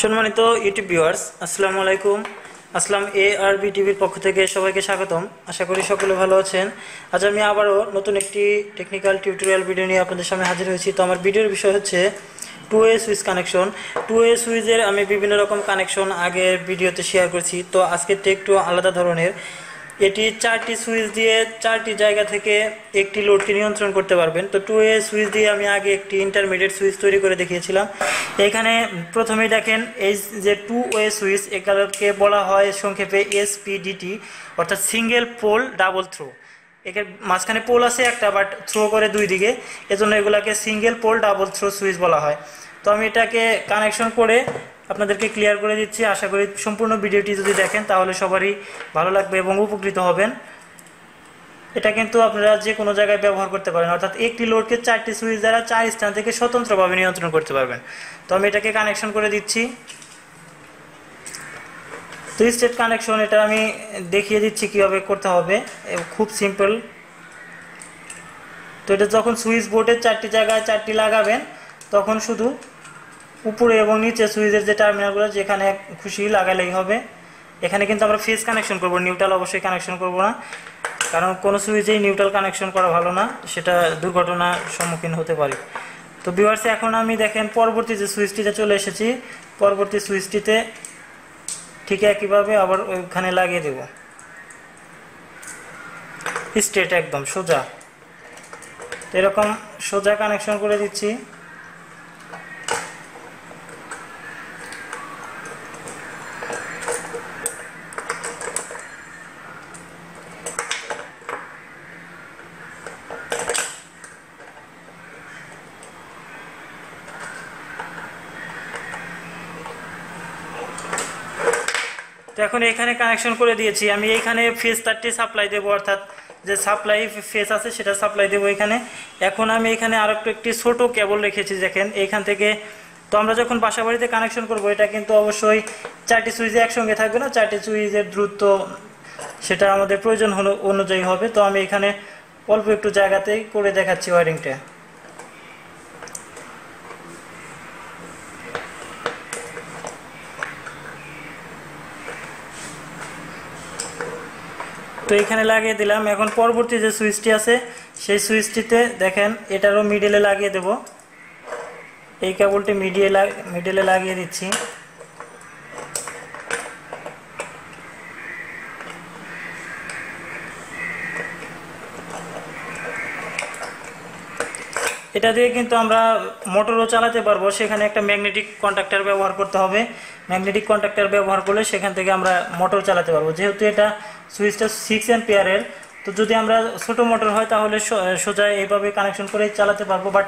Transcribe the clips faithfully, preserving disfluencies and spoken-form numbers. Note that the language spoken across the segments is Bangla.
सम्मानित यूट्यूब व्यूअर्स अस्सलामु आलैकुम असलम ए आर बी टीविर पक्ष थेके सबाइके स्वागतम। आशा करी सकले भालो आछेन। आज आमि आबारो नतुन एकटी टेक्निकल टिउटोरियल भिडियो निये आपनादेर सामने हाजिर हयेछि। तो आमार भिडियोर विषय हच्छे two way switch connection. Two way सुइचेर आमि विभिन्न रकम कानेक्शन आगेर भिडियोते शेयर करेछि। तो आजकेरटा एकटु आलादा धरनेर। एटी चारटी सुइच दिए चारटी जायगा थेके एकटी लोडके नियंत्रण करते पारबेन। तो टू ए सुइच दिए आमि आगे एकटी इंटरमिडिएट सुइच तैरि करे देखिएछिलाम। एखाने प्रथमेई देखें एई जे टू ए सुइच एटाके बला हय संक्षेपे एसपीडीटी अर्थात सिंगल पोल डाबल थ्रो। एक माঝখানে पोल आछे एकटा बाट थ्रो करे दुई दिके, एजोन्नो एगुलाके single pole double throw switch बला हय। तो आमि एटाके कानेक्शन करे আপনাদেরকে ক্লিয়ার করে দিচ্ছি। আশা করি সম্পূর্ণ ভিডিওটি যদি দেখেন তাহলে সবারই ভালো লাগবে এবং উপকৃত হবেন। এটা কিন্তু আপনারা যে কোনো জায়গায় ব্যবহার করতে পারেন, অর্থাৎ একটি লোডকে চারটি সুইচ দ্বারা চার স্থান থেকে স্বতন্ত্রভাবে নিয়ন্ত্রণ করতে পারবেন। তো আমি এটাকে কানেকশন করে দিচ্ছি। থ্রি স্টেপ কানেকশন এটা আমি দেখিয়ে দিচ্ছি কিভাবে করতে হবে, খুব সিম্পল। তো এটা যখন সুইচ বোর্ডের চারটি জায়গায় চারটি লাগাবেন তখন শুধু উপরে এবং নিচে সুইচের যে টার্মিনালগুলো যেখানে খুশি লাগালেই হবে। এখানে কিন্তু আমরা ফেজ কানেকশন করব, নিউট্রাল অবশ্যই কানেকশন করব না, কারণ কোনো সুইচেই নিউট্রাল কানেকশন করা ভালো না, সেটা দুর্ঘটনা সম্মুখীন হতে পারে। তো ভিউয়ার্স এখন আমি দেখেন পরবর্তী যে সুইচটিতে চলে এসেছি, পরবর্তী সুইচটিতে ঠিক একইভাবে আবার ওইখানে লাগিয়ে দেব, স্ট্রেট একদম সোজা। তো এরকম সোজা কানেকশন করে দিচ্ছি। तो এখন এখানে কানেকশন করে দিয়েছি আমি। এইখানে ফেজ তারটি সাপ্লাই দেব, অর্থাৎ যে সাপ্লাই ফেজ আছে সেটা সাপ্লাই দেব এখানে। এখন আমি এখানে আর একটু একটি ছোট কেবল রেখেছি দেখেন এইখান থেকে। তো আমরা যখন বাসাবাড়িতে কানেকশন করব এটা কিন্তু অবশ্যই চারটি সুইচে একসঙ্গে থাকবে না, চারটি সুইচের দ্রুত সেটা আমাদের প্রয়োজন হলো অনুযায়ী হবে। তো আমি এখানে অল্প একটু জায়গাতেই করে দেখাচ্ছি ওয়্যারিংটা। তো এখানে লাগিয়ে দিলাম। এখন পরবর্তী যে সুইচটি আছে সেই সুইচটিতে দেখেন এটারও মিডলে লাগিয়ে দেব, এই কেবলটি মিডিয়ে মিডলে লাগিয়ে দিচ্ছি। এটা দিয়ে কিন্তু আমরা মোটরও চালাতে পারবো, সেখানে একটা ম্যাগনেটিক কন্ট্যাক্টর ব্যবহার করতে হবে। ম্যাগনেটিক কন্ট্যাক্টর ব্যবহার করলে সেখান থেকে আমরা মোটর চালাতে পারবো। যেহেতু এটা সুইচটা সিক্স অ্যাম্পিয়ারের, তো যদি আমরা ছোট মোটর হয় তাহলে সোজা এইভাবে কানেকশন করে চালাতে পারবো, বাট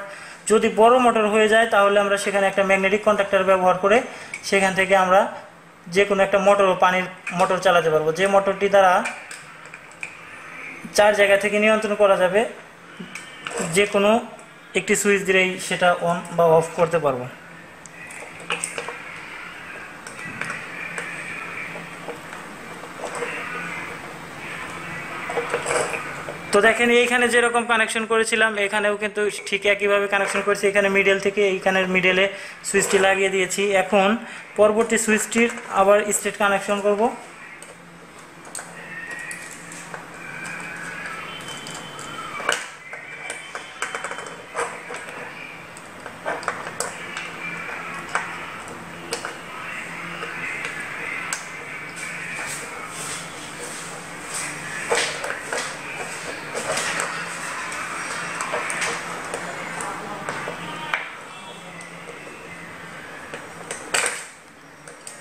যদি বড় মোটর হয়ে যায় তাহলে আমরা সেখানে একটা ম্যাগনেটিক কন্ট্যাক্টর ব্যবহার করে সেখান থেকে আমরা যে কোনো একটা মোটর পানির মোটর চালাতে পারবো, যে মোটরটি দ্বারা চার জায়গা থেকে নিয়ন্ত্রণ করা যাবে, যে কোনো একটি সুইচ দিলেই সেটা অন বা অফ করতে পারবো। তো দেখেন এইখানে যেরকম কানেকশন করেছিলাম এখানেও কিন্তু ঠিক একইভাবে কানেকশন করেছি। এখানে মিডল থেকে এইখানের মিডলে সুইচটি লাগিয়ে দিয়েছি। এখন পরবর্তী সুইচটির আবার স্ট্রেট কানেকশন করব।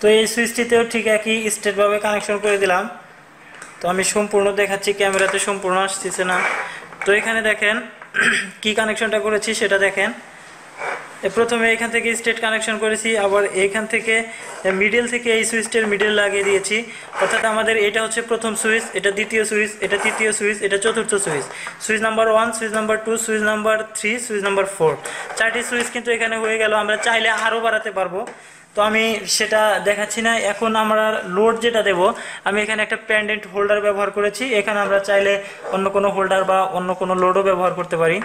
তো এই সুইচটিতেও ঠিক একই স্ট্রেটভাবে কানেকশন করে দিলাম। তো আমি সম্পূর্ণ দেখাচ্ছি, ক্যামেরাতে সম্পূর্ণ আসতেছে না। তো এখানে দেখেন কি কানেকশনটা করেছি সেটা দেখেন। প্রথমে এখান থেকে স্ট্রেট কানেকশন করেছি, আবার এইখান থেকে মিডল থেকে এই সুইচটির মিডল লাগিয়ে দিয়েছি। অর্থাৎ আমাদের এটা হচ্ছে প্রথম সুইচ, এটা দ্বিতীয় সুইচ, এটা তৃতীয় সুইচ, এটা চতুর্থ switch, switch number one, switch number two, switch number three, switch number four. চারটি সুইচ কিন্তু এখানে হয়ে গেল। আমরা চাইলে আরও বাড়াতে পারবো, তো আমি সেটা দেখাচ্ছি না। এখন আমরা লোড যেটা দেব, আমি এখানে একটা প্যান্ডেন্ট হোল্ডার ব্যবহার করেছি। এখানে আমরা চাইলে অন্য কোনো হোল্ডার বা অন্য কোনো লোডও ব্যবহার করতে পারি।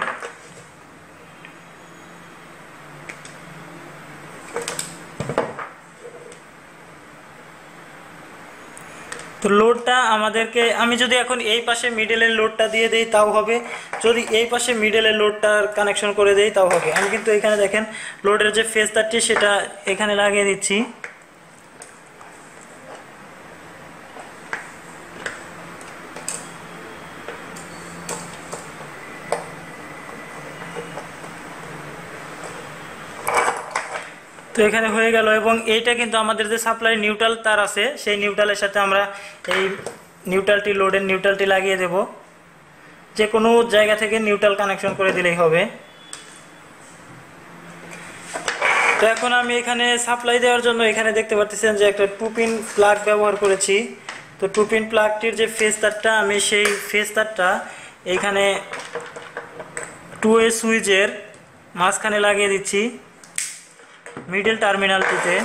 तो लोडटा आमादेरके आमी जोदि एखोन एई पाशे मिडलेर लोडटा दिये देई ताओ होबे, जोदि एई पाशे मिडलेर लोडटार कानेक्शन करे देई ताओ होबे। आमी किन्तु एखाने देखें लोडेर जे फेज तारटी सेटा एखाने लागिये दिচ্ছি। तो এখানে হয়ে গেল এবং এইটা কিন্তু আমাদের যে সাপ্লাই নিউট্রাল তার আছে সেই নিউট্রালের সাথে আমরা এই নিউট্রালটি লোডের নিউট্রালটি লাগিয়ে দেব। যে কোনো জায়গা থেকে নিউট্রাল কানেকশন করে দিলেই হবে। তো এখন আমি এখানে সাপ্লাই দেওয়ার জন্য এখানে দেখতে পাচ্ছেন যে একটা টু পিন প্লাগ ব্যবহার করেছি। তো টু পিন প্লাগটির যে ফেজ তারটা আমি সেই ফেজ তারটা এখানে টু ওয়ে সুইচের মাঝখানে লাগিয়ে দিচ্ছি मिडिल टार्मिनल टीते। ए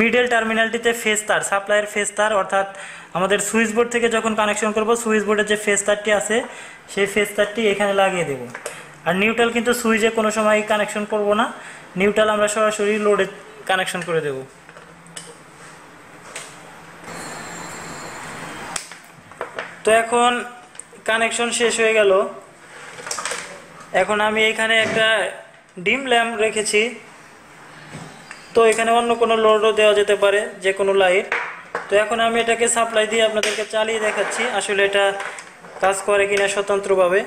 मिडिल टार्मिनल टीते फेज तार सप्लायर फेज तार अर्थात आमादेर सुइच बोर्ड थेके जखन कानेक्शन करब सुइच बोर्डेर जे फेज तारटी आछे सेई फेज तारटी एखाने लागिये देब। आर निउट्राल किन्तु सुइचे कोनो समय कानेक्शन करब ना, निउट्राल आमरा सरासरि लोडे कानेक्शन करे देब। तो एखन কানেকশন শেষ হয়ে গেল। এখন আমি এখানে একটা ডিম ল্যাম্প রেখেছি। তো এখানে অন্য কোনো লোডও দেওয়া যেতে পারে, যে কোনো লাইট। তো এখন আমি এটাকে সাপ্লাই দিয়ে আপনাদেরকে চালিয়ে দেখাচ্ছি আসলে এটা কাজ করে কিনা স্বতন্ত্রভাবে।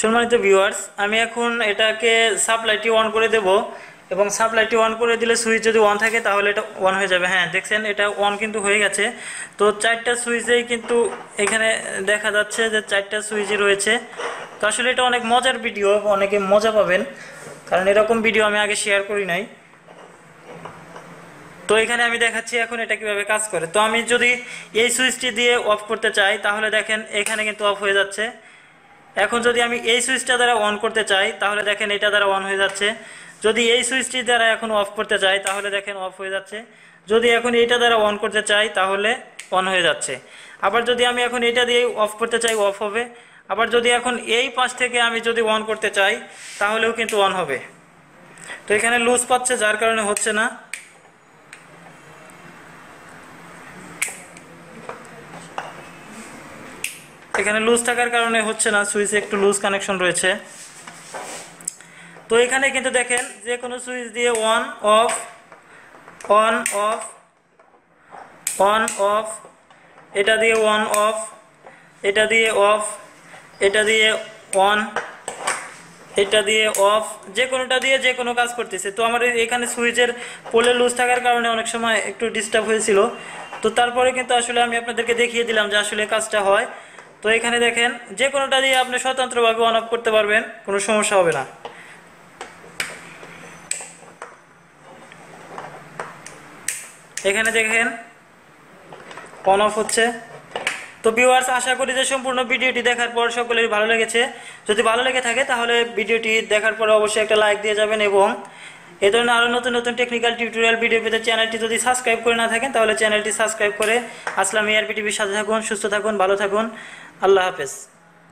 সম্মানিত ভিউয়ার্স, আমি এখন এটাকে সাপ্লাইটি অন করে দেব এবং সাপ্লাইটি অন করে দিলে সুইচ যদি অন থাকে তাহলে এটা অন হয়ে যাবে। হ্যাঁ দেখছেন এটা অন কিন্তু হয়ে গেছে। তো চারটা সুইচেই কিন্তু এখানে দেখা যাচ্ছে যে চারটা সুইচই রয়েছে। তো আসলে এটা অনেক মজার ভিডিও, অনেকে মজা পাবেন কারণ এরকম ভিডিও আমি আগে শেয়ার করি নাই। তো এখানে আমি দেখাচ্ছি এখন এটা কিভাবে কাজ করে। তো আমি যদি এই সুইচটি দিয়ে অফ করতে চাই তাহলে দেখেন এখানে কিন্তু অফ হয়ে যাচ্ছে। এখন যদি আমি এই সুইচটা দ্বারা অন করতে চাই তাহলে দেখেন এটা দ্বারা অন হয়ে যাচ্ছে। যদি এই সুইচটি দ্বারা এখন অফ করতে চাই তাহলে দেখেন অফ হয়ে যাচ্ছে। যদি এখন এটা দ্বারা অন করতে চাই তাহলে অন হয়ে যাচ্ছে। আবার যদি আমি এখন এটা দিয়ে অফ করতে চাই অফ হবে। আবার যদি এখন এই পাশ থেকে আমি যদি অন করতে চাই তাহলেও কিন্তু অন হবে। তো এখানে লুজ পাচ্ছে যার কারণে হচ্ছে না। এখানে লুজ থাকার কারণে হচ্ছে না, সুইচে একটু লুজ কানেকশন রয়েছে। তো এখানে কিন্তু দেখেন যে কোনো সুইচ দিয়ে on off on off on off, এটা দিয়ে অন অফ, এটা দিয়ে অফ, এটা দিয়ে অন, এটা দিয়ে অফ, যে কোনোটা দিয়ে যে কোনো কাজ করতেছে। তো আমার এখানে সুইচের পোলে লুজ থাকার কারণে অনেক সময় একটু ডিস্টার্ব হয়েছিল। তো তারপরে কিন্তু আসলে আমি আপনাদেরকে দেখিয়ে দিলাম যে আসলে কাজটা হয়। তো এখানে দেখেন যে কোনোটা দিয়ে আপনি স্বতন্ত্রভাবে অন অফ করতে পারবেন, কোনো সমস্যা হবে না। এখানে দেখেন অন অফ হচ্ছে। তো ভিউয়ার্স, আশা করি যে সম্পূর্ণ ভিডিওটি দেখার পর সকলেরই ভালো লেগেছে। যদি ভালো লেগে থাকে তাহলে ভিডিওটি দেখার পর অবশ্যই একটা লাইক দিয়ে যাবেন এবং এই ধরনের আরও নতুন নতুন টেকনিক্যাল টিউটোরিয়াল ভিডিও পেতে চ্যানেলটি যদি সাবস্ক্রাইব করে না থাকেন তাহলে চ্যানেলটি সাবস্ক্রাইব করে আসলাম এআরবি টিভির সাথে থাকুন। সুস্থ থাকুন, ভালো থাকুন। আল্লাহ হাফেজ।